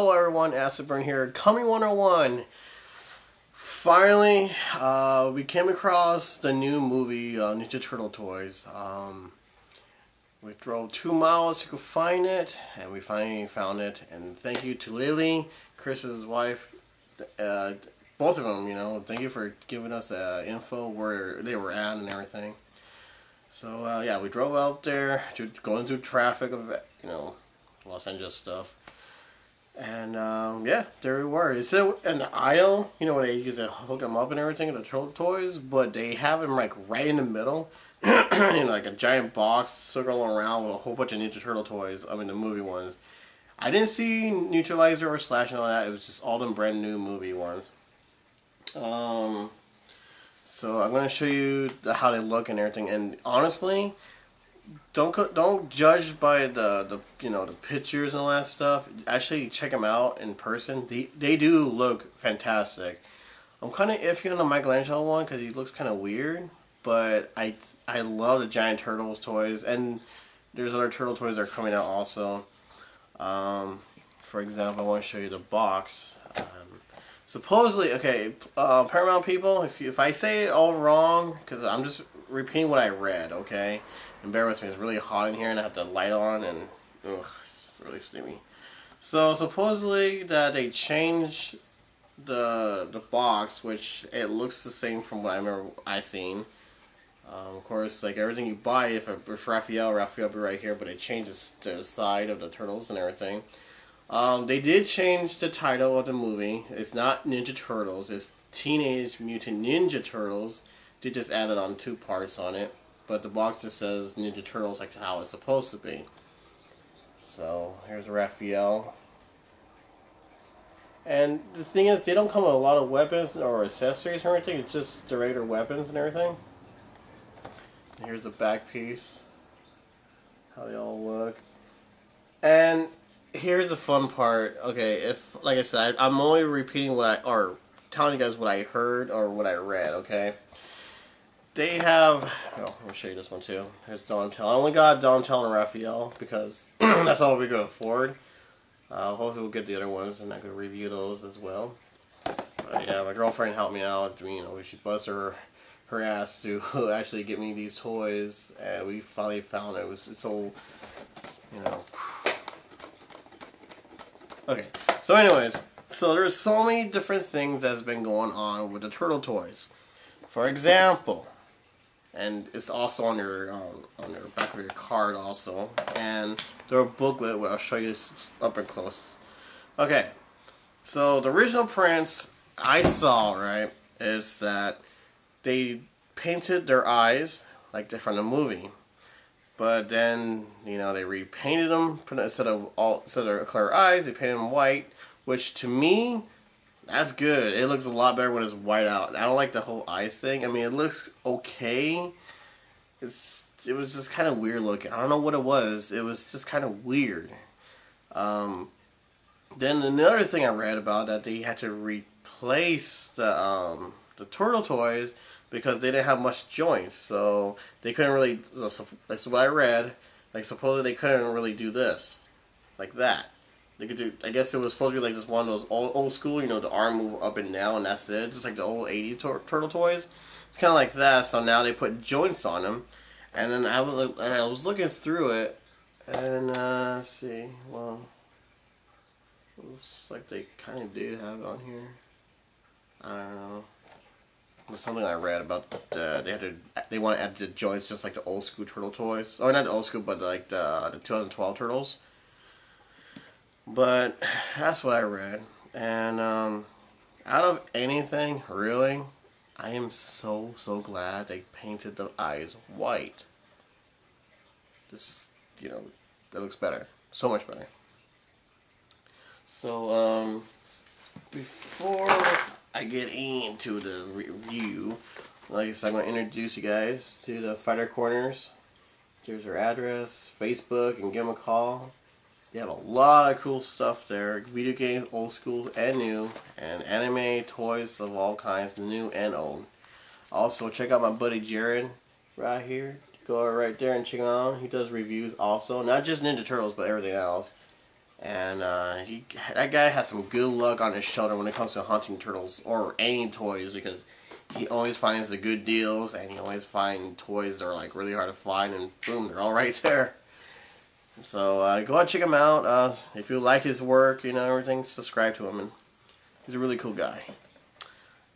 Hello everyone, AcidBurn here. Combi 101. Finally, we came across the new movie, Ninja Turtle Toys. We drove 2 miles to go find it, and we finally found it. And thank you to Lily, Chris's wife, both of them, you know. Thank you for giving us info where they were at and everything. So, yeah, we drove out there, going through traffic of, you know, Los Angeles stuff. And, yeah, there we were. It's an aisle, you know, when they used to hook them up and everything, the turtle toys, but they have them, like, right in the middle, in, like, a giant box circling around with a whole bunch of Ninja Turtle toys, I mean, the movie ones. I didn't see Neutralizer or Slash and all that. It was just all them brand new movie ones. So I'm going to show you how they look and everything, and honestly, Don't judge by the you know, the pictures and all that stuff. Actually check them out in person. They do look fantastic. I'm kind of iffy on the Michelangelo one because he looks kind of weird. But I love the giant turtles toys, and there's other turtle toys that are coming out also. For example, I want to show you the box. Supposedly, okay, Paramount people, if I say it all wrong, because I'm just repeating what I read, okay? And bear with me, it's really hot in here and I have the light on and, ugh, it's really steamy. So, supposedly that they changed the box, which it looks the same from what I remember I seen. Of course, like everything you buy, if Raphael will be right here, but it changes the side of the turtles and everything. They did change the title of the movie. It's not Ninja Turtles, it's Teenage Mutant Ninja Turtles. They just added on 2 parts on it. But the box just says Ninja Turtles, like how it's supposed to be. So, here's Raphael. And the thing is, they don't come with a lot of weapons or accessories or anything. It's just the regular weapons and everything. And here's the back piece. How they all look. And here's the fun part. Okay, if, like I said, I'm only repeating what or telling you guys what I heard or what I read, okay? They have, oh, let me show you this one too. Here's Donatello. I only got Donatello and Raphael because that's all we could afford. Hopefully we'll get the other ones and I could review those as well. But yeah, my girlfriend helped me out. I mean, you know, she busts her ass to actually get me these toys, and we finally found it. It was so, you know. Okay, so anyways, so there's so many different things that's been going on with the turtle toys. For example, and it's also on your back of your card also, and their booklet where I'll show you up and close. Okay, so the original prints I saw, right, is that they painted their eyes like they're from the movie, but then, you know, they repainted them instead of clear eyes, they painted them white, which to me, that's good. It looks a lot better when it's white out. I don't like the whole eyes thing. I mean, it looks okay. It was just kind of weird looking. I don't know what it was. It was just kind of weird. Then another thing I read about that they had to replace the turtle toys because they didn't have much joints, so they couldn't really. That's what I read. Like supposedly they couldn't really do this, like that. They could do, I guess it was supposed to be like just one of those old school, you know, the arm move up and down and that's it. Just like the old 80s turtle toys. It's kind of like that, so now they put joints on them. And then I was looking through it, and let's see, well, it looks like they kind of did have it on here. I don't know. There's something I read about they want to add the joints just like the old school turtle toys. Oh, not the old school, but like the 2012 turtles. But that's what I read, and out of anything, really, I am so glad they painted the eyes white. This, you know, that looks better, so much better. So before I get into the review, like I said, I'm going to introduce you guys to the Fighter Corners. Here's their address, Facebook, and give them a call. They have a lot of cool stuff there, video games, old school and new, and anime, toys of all kinds, new and old. Also, check out my buddy Jared, right here. Go right there and check him out. He does reviews also, not just Ninja Turtles, but everything else. And that guy has some good luck on his shoulder when it comes to hunting turtles or any toys, because he always finds the good deals, and he always finds toys that are like really hard to find, and boom, they're all right there. So go out and check him out. If you like his work, you know, everything, subscribe to him, and he's a really cool guy.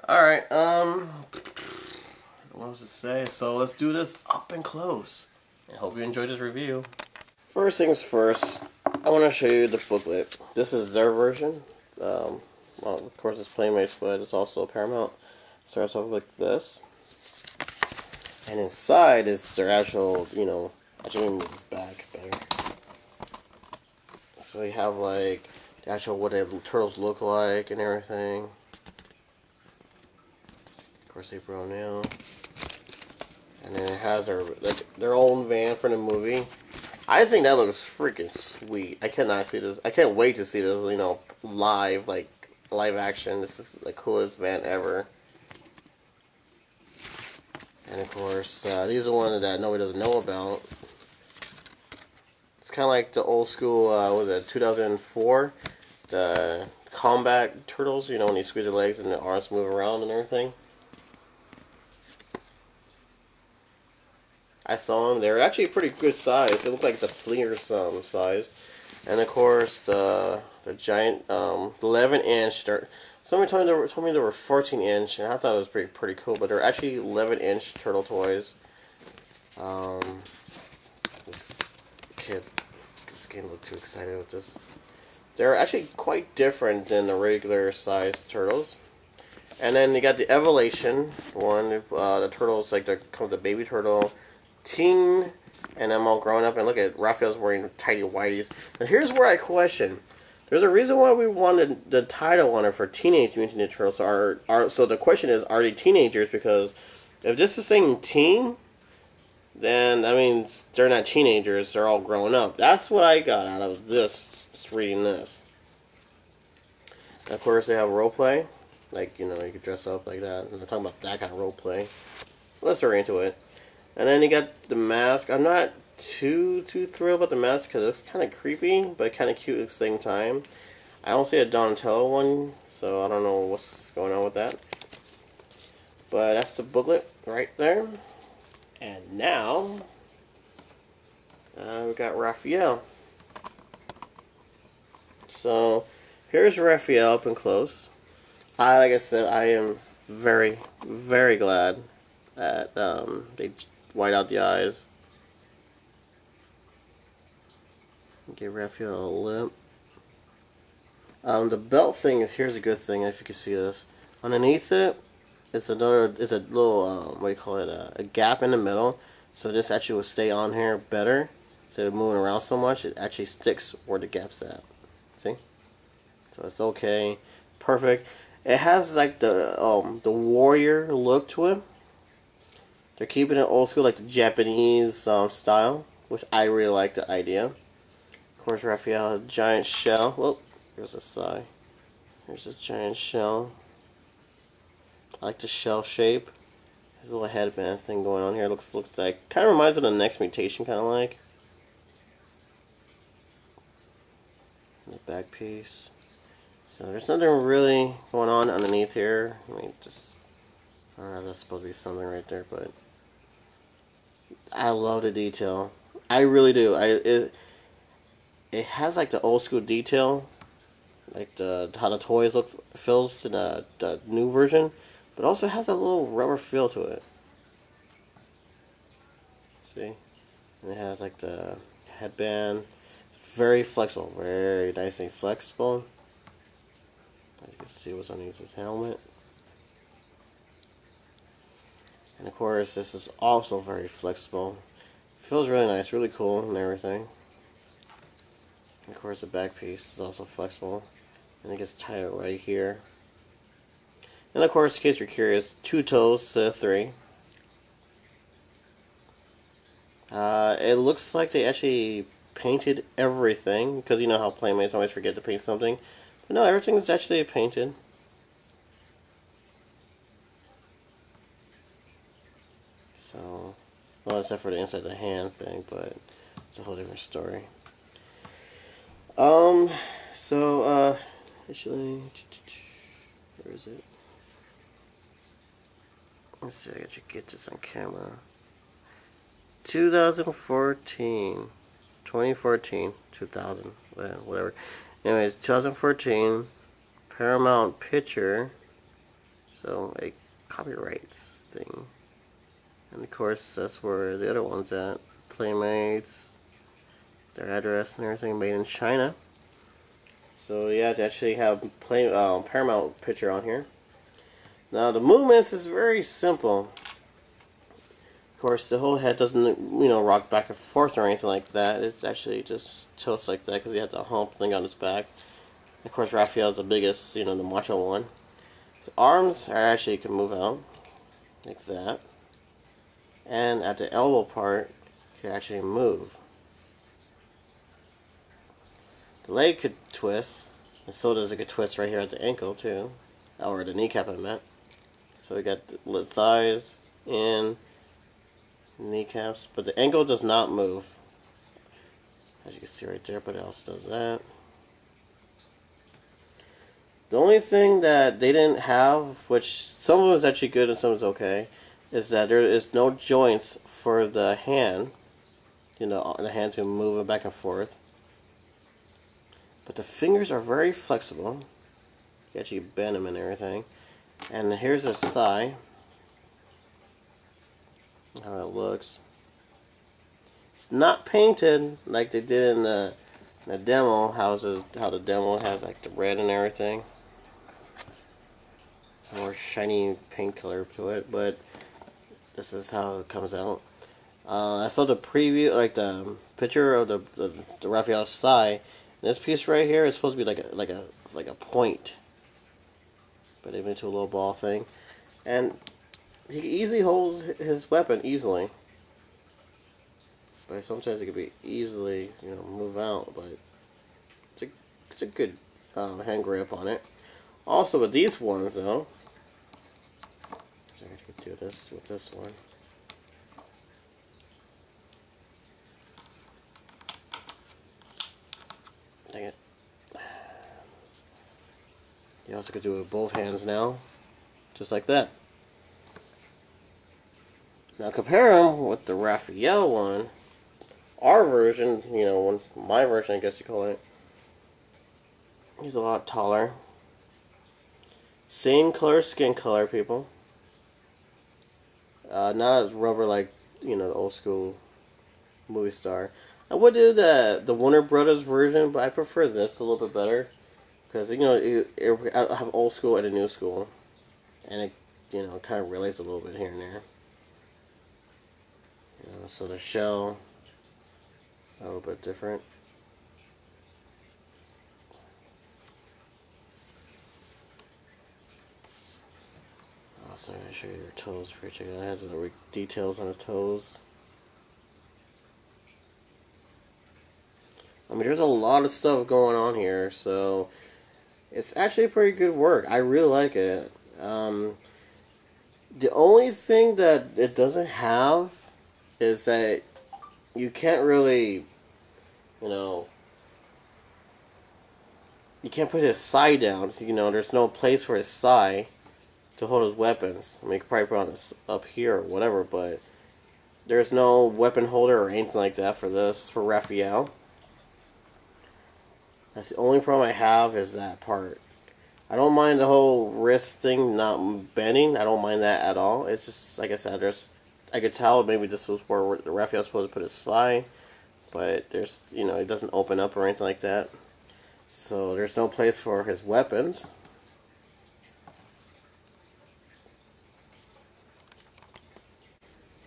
Alright, what else to say? So let's do this up and close. I hope you enjoyed this review. First things first, I want to show you the booklet. This is their version. Well, of course it's Playmates, but it's also Paramount. It starts off like this. And inside is their actual, you know, I should move this back better. So you have like the actual what the turtles look like and everything. Of course, April O'Neil. And then it has their like, their own van for the movie. I think that looks freaking sweet. I cannot see this. I can't wait to see this. You know, live, like live action. This is the coolest van ever. And of course, these are ones that nobody doesn't know about. It's kind of like the old school. Was it 2004? The combat turtles. You know, when you squeeze their legs and the arms move around and everything. I saw them. They were actually a pretty good size. They look like the Flinger size. And of course, the giant 11-inch. Somebody told me they were 14-inch, and I thought it was pretty cool. But they're actually 11-inch turtle toys. This kid looked too excited with this. They're actually quite different than the regular sized turtles. And then you got the Evolution one. The turtles like they come with the baby turtle. Teen, and I'm all grown up, and look at Raphael's wearing tidy whities. Now here's where I question. There's a reason why we wanted the title on it for Teenage Mutant Ninja Turtles. So the question is, are they teenagers? Because if this is saying teen, then that means they're not teenagers. They're all grown up. That's what I got out of this, just reading this. Of course, they have role play. Like, you know, you could dress up like that. I'm talking about that kind of role play. Let's hurry into it. And then you got the mask. I'm not too thrilled about the mask because it's kind of creepy, but kind of cute at the same time. I don't see a Donatello one, so I don't know what's going on with that. But that's the booklet right there. And now, we got Raphael. So, here's Raphael up and close. Like I said, I am very, very glad that they white out the eyes. Give Raphael a lip. The belt thing is here's a good thing if you can see this. Underneath it, it's a little what do you call it? A gap in the middle. So this actually will stay on here better. Instead of moving around so much, it actually sticks where the gap's at. See? So it's okay, perfect. It has like the warrior look to it. They're keeping it old school, like the Japanese style, which I really like the idea. Of course, Raphael has a giant shell. Whoa, here's a sigh. Here's a giant shell. I like the shell shape. There's a little headband thing going on here. It looks like, kind of reminds me of the Next Mutation, kind of like. And the back piece. So there's nothing really going on underneath here. I mean, just I don't know if that's supposed to be something right there, but I love the detail. I really do. It has like the old school detail, like how the toys feels in the new version, but also has a little rubber feel to it. See, and it has like the headband. It's very flexible, very nice and flexible. You can see what's underneath his helmet. And of course, this is also very flexible. Feels really nice, really cool, and everything. And of course, the back piece is also flexible, and it gets tighter right here. And of course, in case you're curious, 2 toes to 3. It looks like they actually painted everything, because you know how Playmates always forget to paint something. But no, everything is actually painted. So, well, except for the inside of the hand thing, but it's a whole different story. So actually, where is it? Let's see, I gotta get this on camera. 2014, Paramount Picture, so a copyrights thing, and of course that's where the other one's at, Playmates, their address and everything, made in China. So yeah, to actually have Paramount Picture on here. Now the movements is very simple. Of course, the whole head doesn't, you know, rock back and forth or anything like that. It's actually just tilts like that because he had the hump thing on his back. Of course, Raphael's the biggest, you know, the macho one. The arms are actually can move out like that, and at the elbow part, can actually move. The leg could twist, and so does it could twist right here at the ankle too, or the kneecap I meant. So we got the thighs and kneecaps, but the ankle does not move, as you can see right there. But it also does that. The only thing that they didn't have, which some of it was actually good and some was okay, is that there is no joints for the hand. You know, the hands can move back and forth. But the fingers are very flexible. You actually bend them and everything. And here's a thigh. How it looks. It's not painted like they did in the demo houses. How the demo has like the red and everything. More shiny paint color to it. But this is how it comes out. I saw the preview, like the picture of the Raphael's thigh. This piece right here is supposed to be like a point, but they made to a little ball thing, and he easily holds his weapon easily. But sometimes it could be easily, you know, move out. But it's a good hand grip on it. Also with these ones though, so I could do this with this one. Dang it. You also could do it with both hands now, just like that. Now compare them with the Raphael one, our version, you know, my version I guess you call it. He's a lot taller. Same color, skin color, people. Not as rubber like, you know, the old school movie star. I would do the Warner Brothers version, but I prefer this a little bit better because, you know, I have old school and a new school, and it, you know, kind of relates a little bit here and there. You know, so the shell a little bit different. Also, I'm going to show you their toes for each other. It has little details on the toes. I mean, there's a lot of stuff going on here, so it's actually pretty good work. I really like it. The only thing that it doesn't have is that you can't really, you know, you can't put his side down. So, you know, there's no place for his side to hold his weapons. I mean, you could probably put on this up here or whatever, but there's no weapon holder or anything like that for this, for Raphael. That's the only problem I have is that part. I don't mind the whole wrist thing not bending. I don't mind that at all. It's just, like I said, I could tell maybe this was where Raphael's supposed to put his slide, but there's, you know, it doesn't open up or anything like that. So there's no place for his weapons.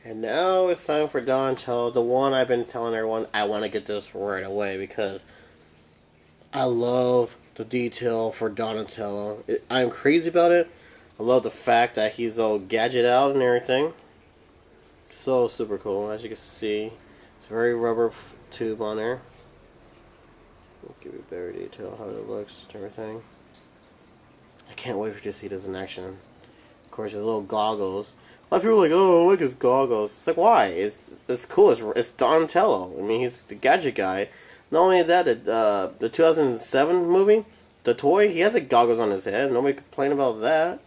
And now it's time for Donatello, the one I've been telling everyone I want to get this right away because I love the detail for Donatello. I'm crazy about it. I love the fact that he's all gadget out and everything. So super cool. As you can see, it's very rubber tube on there. I'll give you better detail how it looks and everything. I can't wait for you to see this in action. Of course, his little goggles. A lot of people are like, oh, look, his goggles. It's like, why? It's cool. It's Donatello. I mean, he's the gadget guy. Not only that, the 2007 movie, the toy, he has like goggles on his head. Nobody complained about that.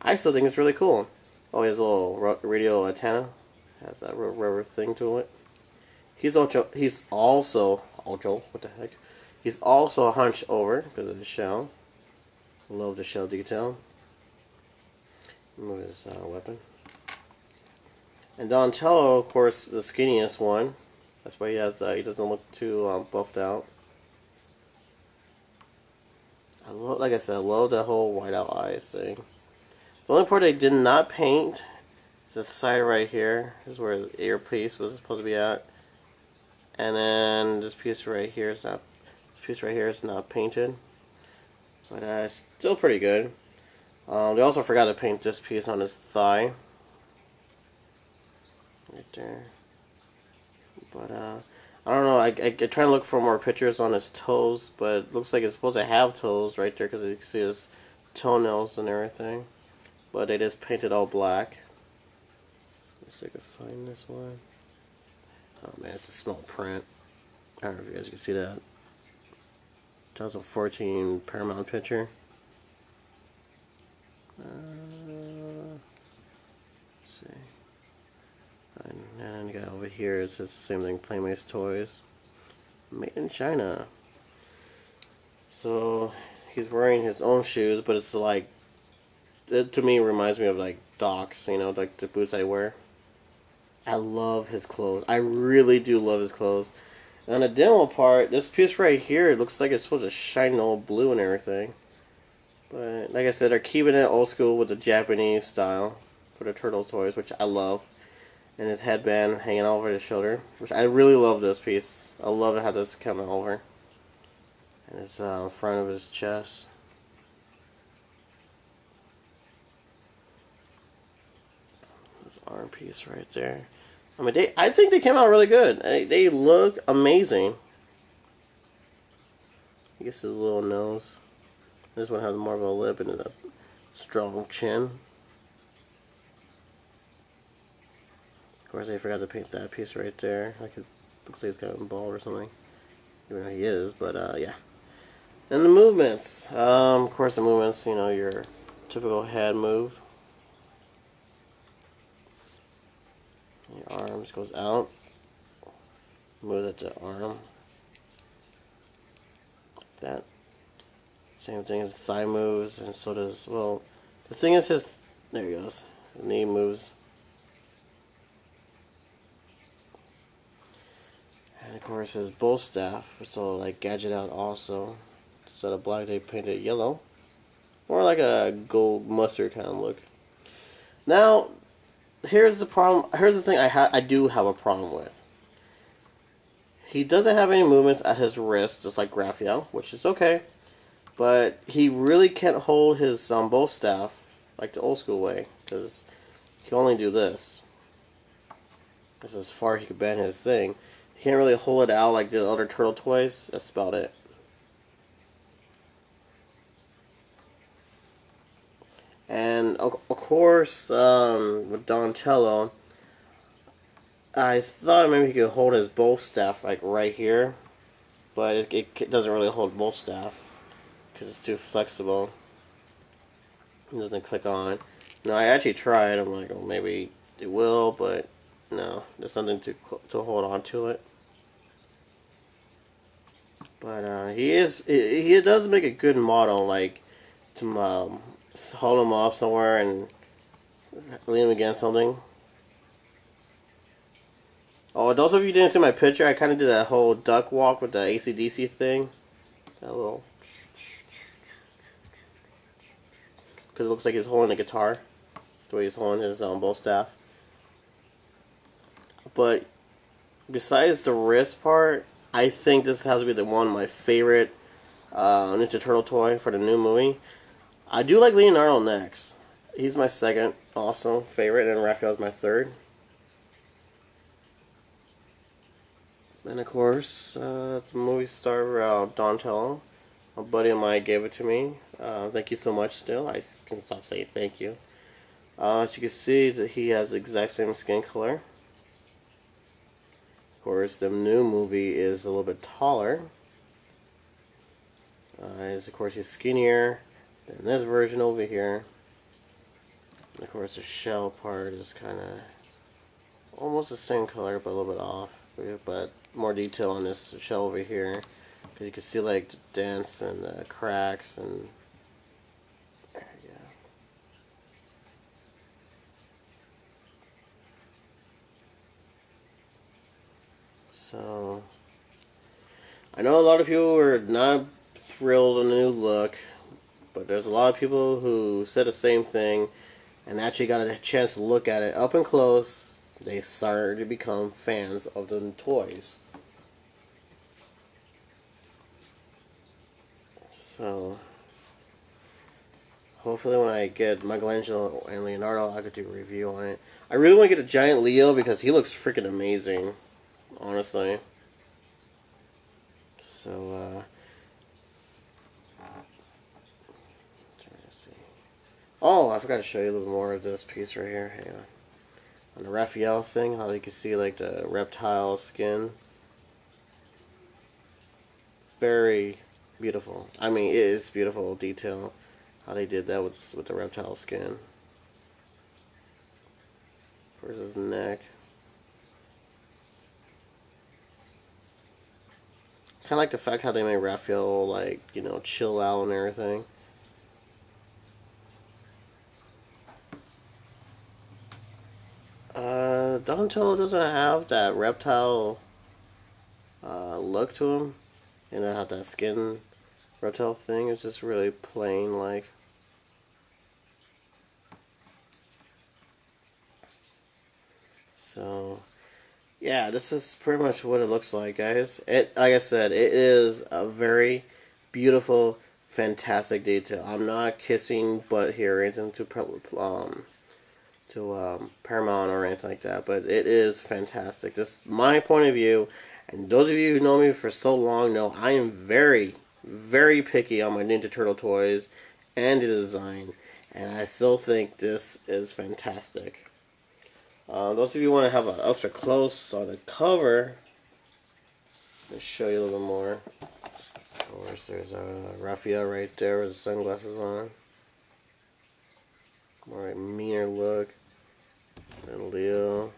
I still think it's really cool. Oh, he has a little radio antenna. Has that rubber thing to it. He's also hunched over because of his shell. Love the shell detail. Move his weapon. And Donatello, of course, the skinniest one. That's why he has. He doesn't look too buffed out. I love, like I said, I love that whole white-out eyes thing. The only part they did not paint is this side right here. This is where his earpiece was supposed to be at. And then this piece right here is not. This piece right here is not painted, but it's still pretty good. They also forgot to paint this piece on his thigh. Right there. But I don't know. I try to look for more pictures on his toes, but it looks like it's supposed to have toes right there because you can see his toenails and everything. But they just painted all black. Let's see if I can find this one. Oh man, it's a small print. I don't know if you guys can see that. 2014 Paramount picture. Let's see. And you got over here, it says the same thing, Playmates Toys. Made in China. So, he's wearing his own shoes, but it's like, it, to me, reminds me of like Docs, you know, like the boots I wear. I love his clothes. I really do love his clothes. And on the demo part, this piece right here, it looks like it's supposed to shine all blue and everything. But, like I said, they're keeping it old school with the Japanese style for the Turtle toys, which I love. And his headband hanging all over his shoulder, which I really love this piece. I love how this is coming over. And it's in front of his chest. This arm piece right there. I mean, I think they came out really good. They look amazing. I guess his little nose. This one has more of a lip and a strong chin. Of course, I forgot to paint that piece right there. Like it looks like he's gotten bald or something. Even though he is, but yeah. And the movements. Of course, the movements. You know, your typical head move. Your arms goes out. Moves at the arm. Like that. Same thing as thigh moves, and so does. Well, the thing is, his there he goes. His knee moves. And of course his bull staff, so like gadget out also. Instead of black they painted yellow. More like a gold mustard kind of look. Now, here's the problem, here's the thing I do have a problem with. He doesn't have any movements at his wrist, just like Raphael, which is okay. But he really can't hold his bull staff like the old school way, because he can only do this. That's as far he could bend his thing. You can't really hold it out like the other Turtle toys. That's about it. And of course, with Donatello, I thought maybe he could hold his bow staff like right here, but it doesn't really hold bow staff because it's too flexible. It doesn't click on. No, I actually tried. I'm like, oh, maybe it will, but. No, there's something to hold on to it. But he does make a good model, like to hold him up somewhere and lean him against something. Oh, those of you who didn't see my picture, I kind of did that whole duck walk with the AC/DC thing. That little, because it looks like he's holding a guitar, the way he's holding his bow staff. But besides the wrist part, I think this has to be the one of my favorite Ninja Turtle toy for the new movie. I do like Leonardo next. He's my second also favorite, and Raphael's my third. And of course, the movie star Donatello, a buddy of mine gave it to me. Thank you so much. Still, I can stop saying thank you. As you can see, he has the exact same skin color. Of course, the new movie is a little bit taller. Of course, he's skinnier than this version over here. And of course, the shell part is kind of almost the same color, but a little bit off. But more detail on this shell over here. Because you can see like the dents and the cracks and... there you go. So... I know a lot of people are not thrilled on the new look, but there's a lot of people who said the same thing and actually got a chance to look at it up and close. They started to become fans of the toys. So, hopefully when I get Michelangelo and Leonardo, I could do a review on it. I really want to get a giant Leo because he looks freaking amazing, honestly. So, trying to see. Oh, I forgot to show you a little more of this piece right here. Hang on. On the Raphael thing, how you can see like the reptile skin. Very beautiful. I mean, it is beautiful detail how they did that with the reptile skin. Where's his neck? Kind of like the fact how they made Raphael like, you know, chill out and everything. Donatello doesn't have that reptile look to him, and I have that skin reptile thing. It's just really plain, like. So, yeah, this is pretty much what it looks like, guys. It, like I said, it is a very beautiful, fantastic detail. I'm not kissing butt here or anything to Paramount or anything like that, but it is fantastic. This is my point of view, and those of you who know me for so long know I am very, very picky on my Ninja Turtle toys and the design, and I still think this is fantastic. Those of you who want to have an up close on the cover, let's show you a little more. Of course, there's Raphael right there with the sunglasses on. More like meaner look. And Leo.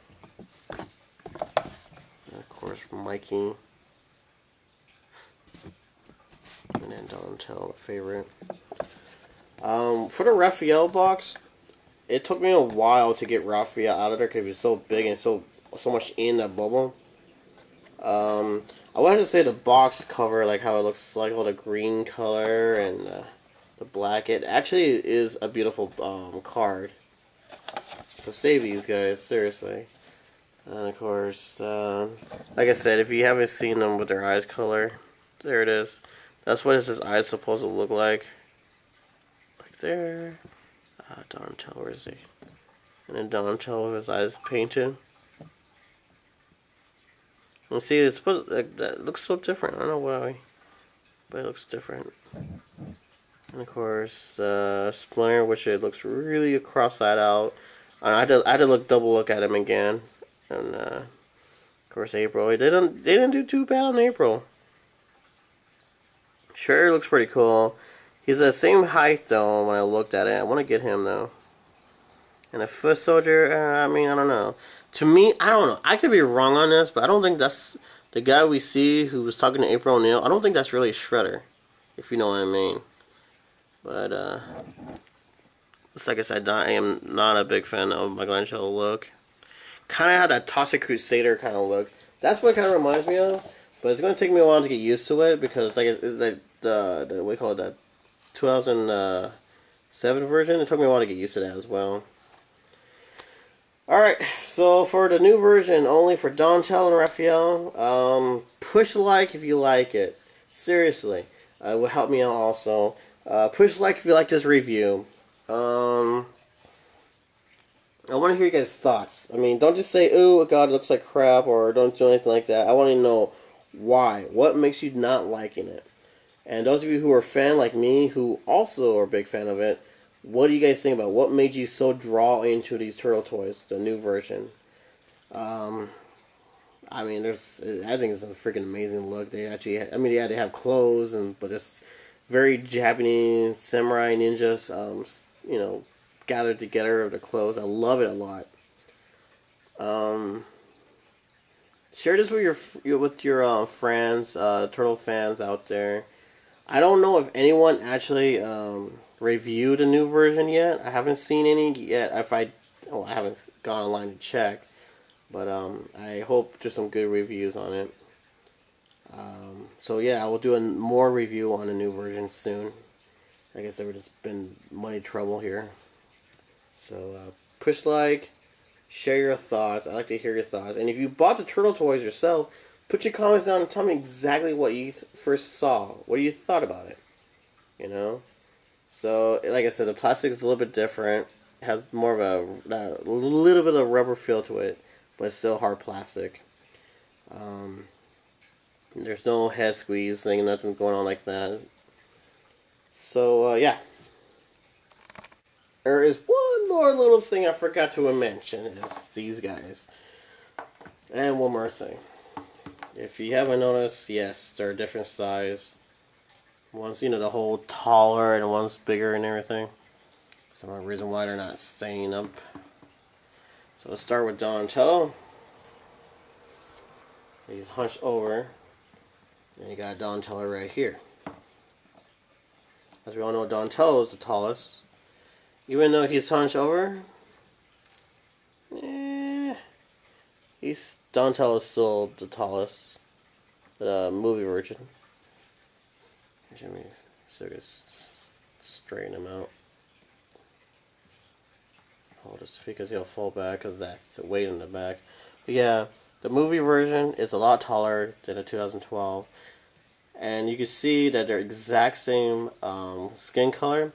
And of course Mikey. And then Donatello, my favorite. For the Raphael box, it took me a while to get Raphael out of there because he was so big and so much in that bubble. I wanted to say the box cover, like how it looks like, all the green color and the black, it actually is a beautiful card. So save these guys, seriously. And of course, like I said, if you haven't seen them with their eyes color, there it is. That's what his eyes supposed to look like. Like there. Donatello, where is he? And then Donatello with his eyes painted. And see, it's supposed, like, that looks so different. I don't know why, but it looks different. And of course, Splinter, which it looks really cross-eyed out. I had to double look at him again. And of course, April. They didn't do too bad on April. Shredder looks pretty cool. He's the same height though when I looked at it. I want to get him though. And a foot soldier. I mean, I don't know. To me, I don't know. I could be wrong on this, but I don't think that's the guy we see who was talking to April O'Neil. I don't think that's really Shredder, if you know what I mean. But, like I said, I am not a big fan of Michelangelo look. Kind of had that Toxic Crusader kind of look. That's what it kind of reminds me of. But it's going to take me a while to get used to it because, like, we call it that 2007 version. It took me a while to get used to that as well. Alright, so for the new version, only for Donatello and Raphael, push like if you like it. Seriously. It will help me out also. Push like if you like this review. I want to hear you guys' thoughts. I mean, don't just say, ooh, God, it looks like crap, or don't do anything like that. I want to know why. What makes you not liking it? And those of you who are a fan like me, who also are a big fan of it, what do you guys think about? What made you so drawn into these Turtle Toys, the new version? I mean, there's, I think it's a freaking amazing look. They actually, I mean, yeah, they have clothes, and but it's very Japanese samurai ninjas, you know, gathered together of the clothes. I love it a lot. Share this with your friends, turtle fans out there. I don't know if anyone actually reviewed the new version yet. I haven't seen any yet. If I haven't gone online to check, but I hope there's some good reviews on it. So yeah, I will do a more review on the new version soon. I guess there just been money trouble here. So push like, share your thoughts. I like to hear your thoughts. And if you bought the turtle toys yourself, put your comments down and tell me exactly what you first saw. What you thought about it. You know. So like I said, the plastic is a little bit different. It has more of a little bit of rubber feel to it, but it's still hard plastic. There's no head squeeze thing, nothing going on like that. So yeah. There is one more little thing I forgot to mention, is these guys. And one more thing. If you haven't noticed, yes, they're a different size. One's, you know, the whole taller and one's bigger and everything. Some reason why they're not staying up. So let's start with Donatello. He's hunched over. And you got Donatello right here. As we all know, Donatello is the tallest. Even though he's hunched over, Donatello is still the tallest. The movie version. Let me straighten him out. Hold his feet because he'll fall back because of that weight in the back. But yeah, the movie version is a lot taller than the 2012. And you can see that they're exact same skin color.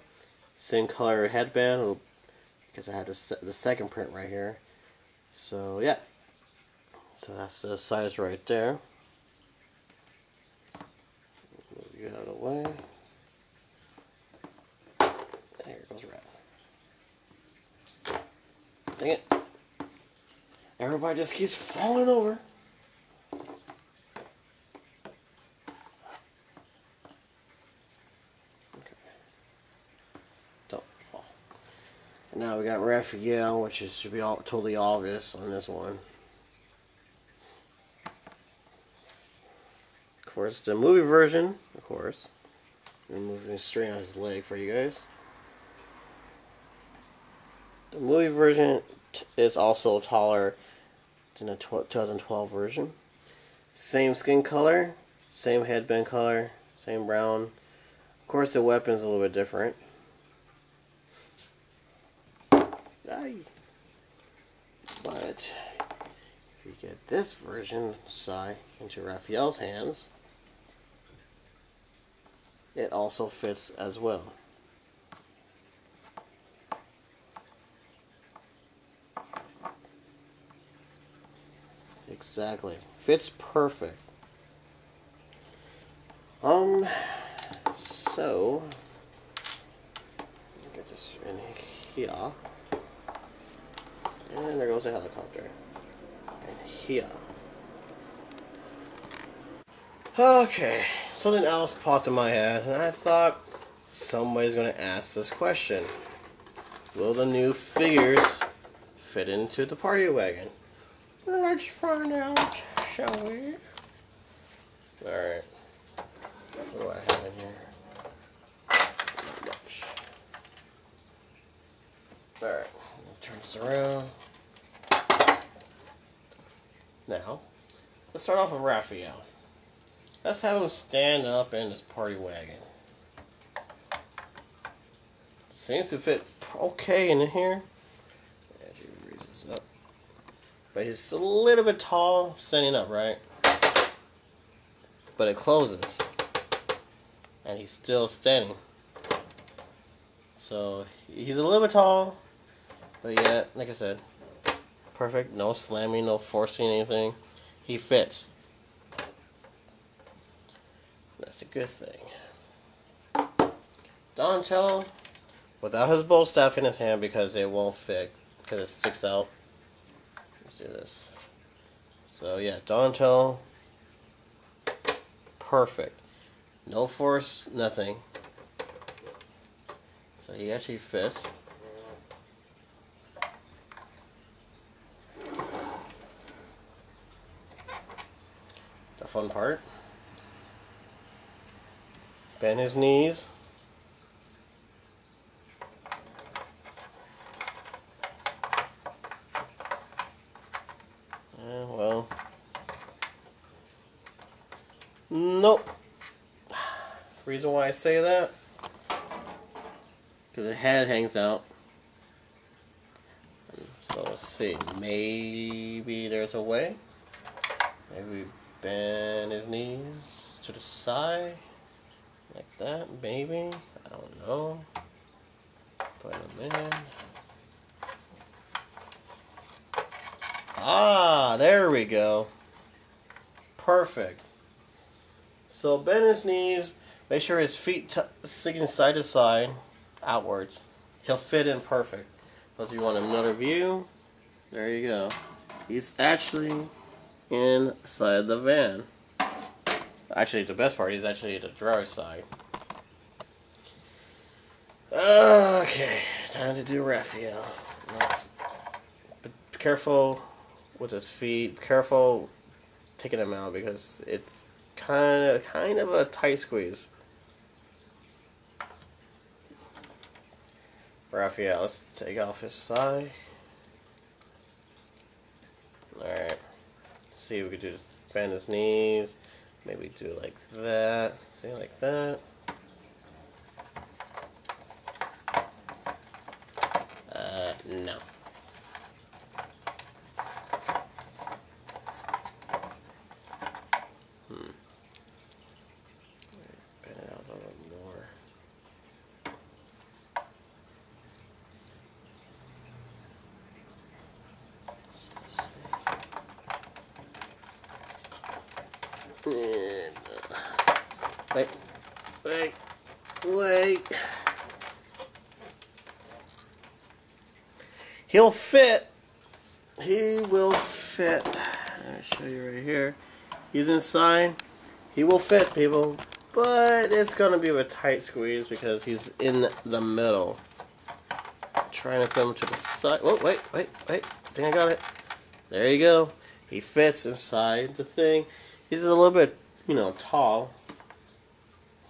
Same color headband, because I had the second print right here. So yeah, so that's the size right there. Move you out of the way. There goes Raph. Dang it! Everybody just keeps falling over. Now we got Raphael, which is, should be all, totally obvious on this one. Of course, the movie version, of course. I'm moving straight on his leg for you guys. The movie version is also taller than the 2012 version. Same skin color, same headband color, same brown. Of course, the weapon's a little bit different. But if you get this version into Raphael's hands, it also fits as well. Exactly, fits perfect. So get this in here. And there goes the helicopter. And here. Okay, something else popped in my head, and I thought somebody's going to ask this question. Will the new figures fit into the party wagon? Let's find out, shall we? Alright. What do I have in here? Not much. Alright, turn this around. Now, let's start off with Raphael. Let's have him stand up in his party wagon. Seems to fit okay in here. As you raise this up. But he's a little bit tall standing up, right? But it closes. And he's still standing. So, he's a little bit tall. But yeah, like I said, perfect. No slamming, no forcing anything. He fits. That's a good thing. Donatello, without his bow staff in his hand because it won't fit, because it sticks out. Let's do this. So yeah, Donatello, perfect. No force, nothing. So he actually fits. The fun part. Bend his knees. Well. Nope. Reason why I say that, because the head hangs out. So let's see. Maybe there's a way. Maybe we bend his knees to the side. Like that, maybe. I don't know. Put him in. Ah, there we go. Perfect. So bend his knees. Make sure his feet sticking side to side, outwards. He'll fit in perfect. Plus, if you want another view, there you go. He's actually inside the van. Actually, the best part is actually the driver's side. Okay, time to do Raphael. Be careful with his feet. Be careful taking him out because it's kind of a tight squeeze. Raphael, let's take off his side. Alright. See if we can do this. Bend his knees. Maybe do like that. See, like that. No. Bend it out a little more. Wait. He'll fit. He will fit. I'll show you right here. He's inside. He will fit, people. But it's going to be a tight squeeze because he's in the middle. I'm trying to come to the side. Oh, wait. I think I got it. There you go. He fits inside the thing. He's a little bit, tall.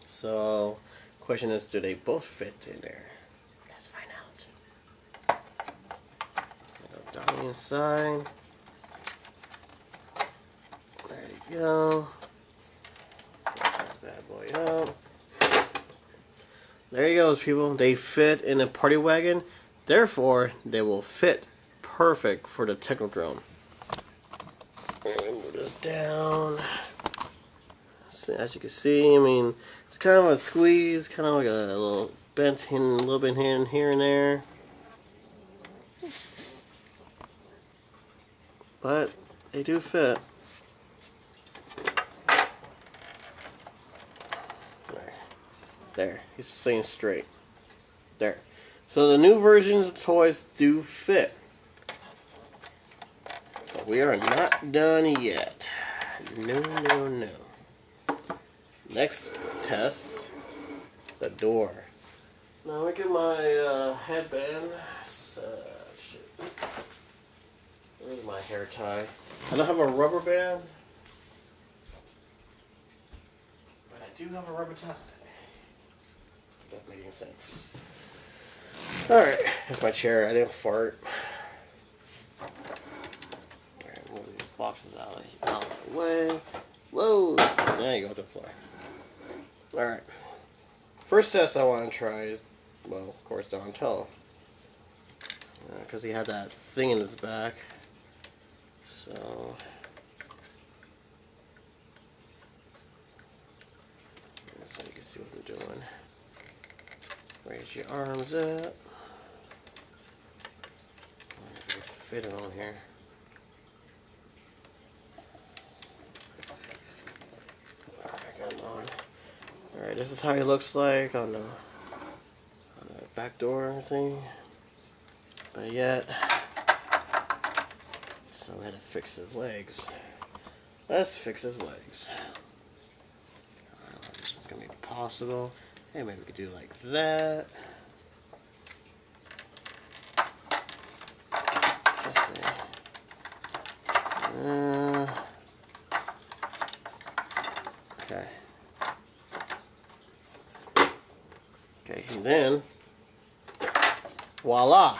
So, question is, do they both fit in there? Let's find out. Go down the inside. There you go. Lift this bad boy up. There you go, people. They fit in a party wagon. Therefore, they will fit perfect for the Technodrome. Move this down. So as you can see, it's kind of a squeeze, kind of like a little bent in, a little bit here and there. But they do fit. There. He's staying straight. There. So the new versions of toys do fit. But we are not done yet. No. Next test, the door. Now look at my headband. Shit. Where's my hair tie? I don't have a rubber band, but I do have a rubber tie. If that making sense. Alright, here's my chair. I didn't fart. Alright, move these boxes out of the way. Whoa! There you go, the floor. Alright. First test I want to try is, well, of course, Donatello. Because he had that thing in his back. So. So you can see what I'm doing. Raise your arms up. Fit it on here. Alright, this is how he looks like on the back door thing. But yet, so we had to fix his legs. Let's fix his legs. I don't know if this is going to be possible. Hey, maybe we could do like that. Let's see. Okay. Okay, he's in. Voila!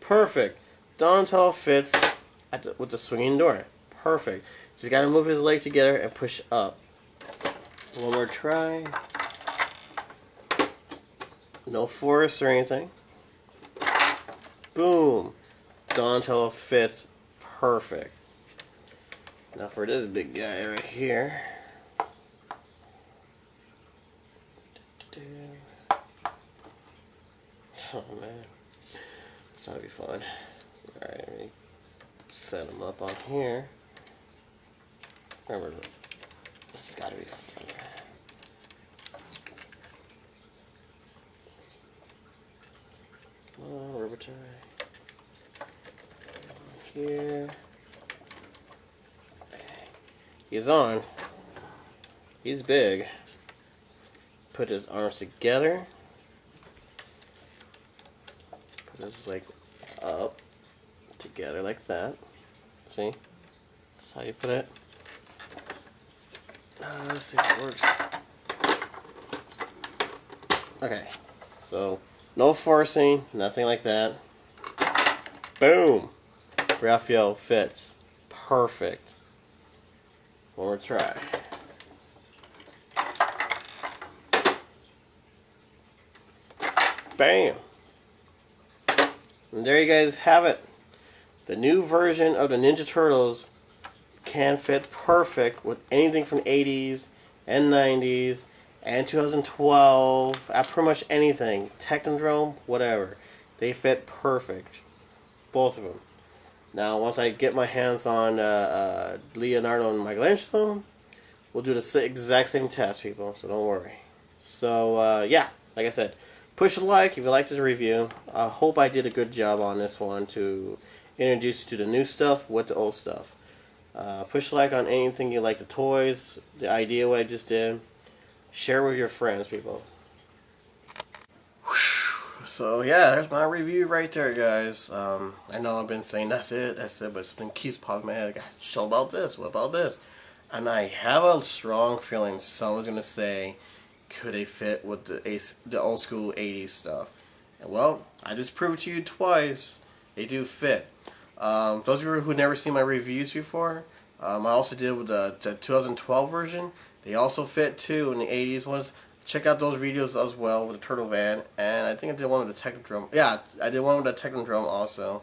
Perfect. Donatello fits at the, with the swinging door. Perfect. Just gotta move his leg together and push up. One more try. No force or anything. Boom. Donatello fits perfect. Now for this big guy right here. Oh man. It's gonna be fun. Alright, let me set him up on here. Remember, this has got to be fun. Come on, rubber tie. Here. Okay. He's on. He's big. Put his arms together. Put his legs up together like that. See? That's how you put it. Let's see if it works. Okay, so no forcing, nothing like that. Boom! Raphael fits. Perfect. One more try. Bam! And there you guys have it. The new version of the Ninja Turtles can fit perfect with anything from 80s and 90s and 2012, pretty much anything, Technodrome, whatever. They fit perfect, both of them. Now once I get my hands on Leonardo and Michelangelo, we'll do the exact same test, people, so don't worry. So yeah, like I said, push a like if you liked this review. I hope I did a good job on this one to introduce you to the new stuff with the old stuff. Push like on anything you like, the toys, the idea what I just did. Share with your friends, people. So yeah, there's my review right there, guys. I know I've been saying that's it, but it's been keeps popping my head. So about this, what about this? And I have a strong feeling someone's gonna say, could they fit with the old school 80s stuff? And well, I just proved it to you twice. They do fit. Those of you who've never seen my reviews before, I also did with the 2012 version. They also fit too in the 80s ones. Check out those videos as well with the Turtle Van, and I think I did one with the Technodrome. Yeah, I did one with the Technodrome also.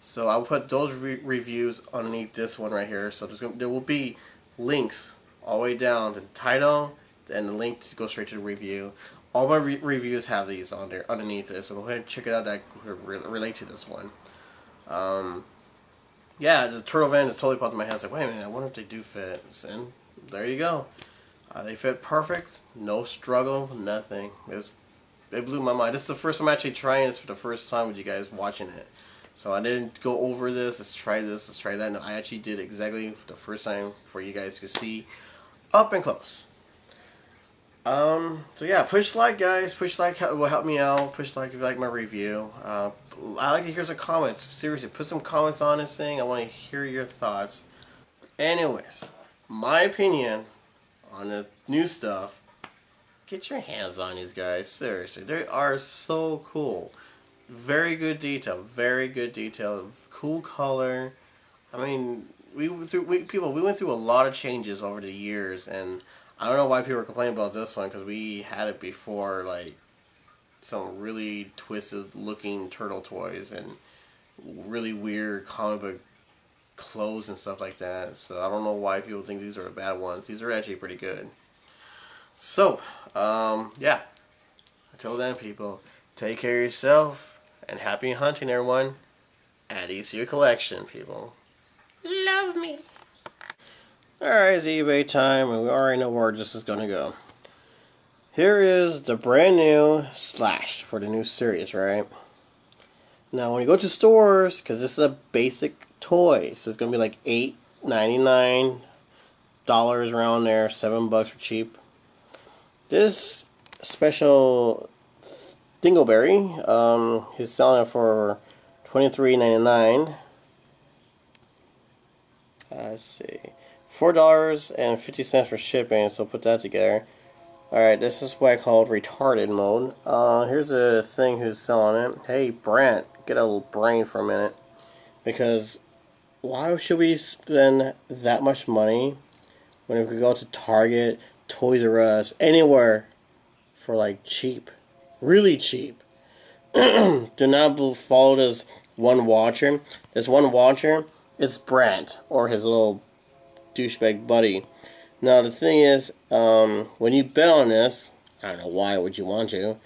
So I'll put those reviews underneath this one right here. So there will be links all the way down to the title and the link to go straight to the review. All my reviews have these on there underneath this. So go ahead and check it out that relate to this one. Yeah, the Turtle Van just totally popped in my head. I was like, wait a minute, I wonder if they do fit. And there you go. They fit perfect. No struggle, nothing. It blew my mind. This is the first time I'm actually trying this for the first time with you guys watching it. So I didn't go over this, let's try this, let's try that. No, I actually did exactly for the first time for you guys to see up and close. So yeah, push like, guys. Push like will help me out. Push like if you like my review. I like to hear some comments. Seriously, put some comments on this thing. I want to hear your thoughts. Anyways, my opinion on the new stuff. Get your hands on these guys. Seriously, they are so cool. Very good detail. Very good detail. Cool color. I mean, we went through a lot of changes over the years, and I don't know why people are complaining about this one, because we had it before, like, some really twisted looking turtle toys and really weird comic book clothes and stuff like that. So I don't know why people think these are the bad ones. These are actually pretty good. So, yeah. Until then, people, take care of yourself, and happy hunting, everyone. Add these to your collection, people. Love me. Alright, it's eBay time, and we already know where this is going to go. Here is the brand new Slash for the new series, right? Now, when you go to stores, because this is a basic toy, so it's going to be like $8.99, $6 around there, $7 for cheap. This special Dingleberry, he's selling it for $23.99. Let's see, $4.50 for shipping, so put that together. Alright, this is what I call retarded mode. Here's a thing who's selling it. Hey, Brent, get a little brain for a minute. Because why should we spend that much money when we could go to Target, Toys R Us, anywhere for like cheap? Really cheap. Do not follow this one watcher. This one watcher is Brent, or his little douchebag buddy. Now the thing is, when you bet on this, I don't know why would you want to,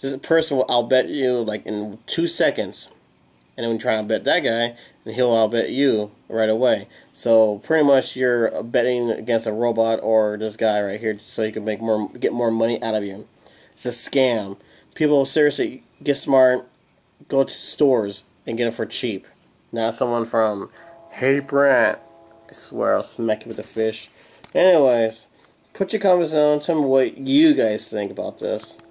this person will outbet you like in 2 seconds, and then when you try to bet that guy, and he'll outbet you right away. So pretty much you're betting against a robot or this guy right here, so he can make more, get more money out of you. It's a scam. People seriously get smart, go to stores and get it for cheap. Not someone from, hey Brent, I swear I'll smack you with a fish. Anyways, put your comments down. Tell me what you guys think about this.